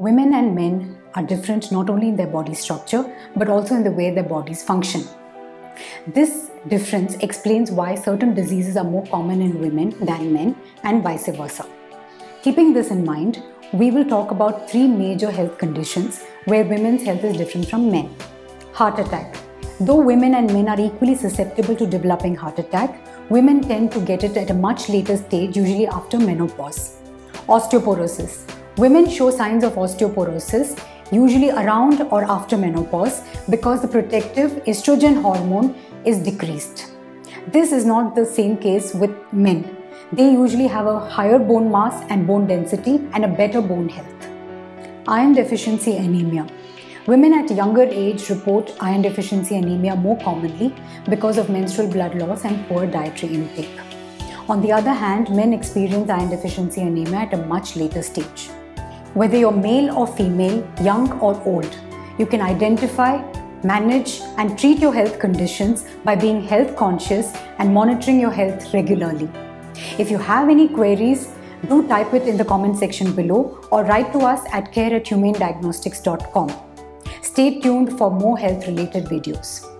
Women and men are different not only in their body structure, but also in the way their bodies function. This difference explains why certain diseases are more common in women than men and vice versa. Keeping this in mind, we will talk about three major health conditions where women's health is different from men. Heart attack. Though women and men are equally susceptible to developing heart attack, women tend to get it at a much later stage, usually after menopause. Osteoporosis. Women show signs of osteoporosis usually around or after menopause because the protective estrogen hormone is decreased. This is not the same case with men. They usually have a higher bone mass and bone density and a better bone health. Iron deficiency anemia. Women at younger age report iron deficiency anemia more commonly because of menstrual blood loss and poor dietary intake. On the other hand, men experience iron deficiency anemia at a much later stage. Whether you're male or female, young or old, you can identify, manage and treat your health conditions by being health conscious and monitoring your health regularly. If you have any queries, do type it in the comment section below or write to us at care@humaindiagnostics.com. Stay tuned for more health related videos.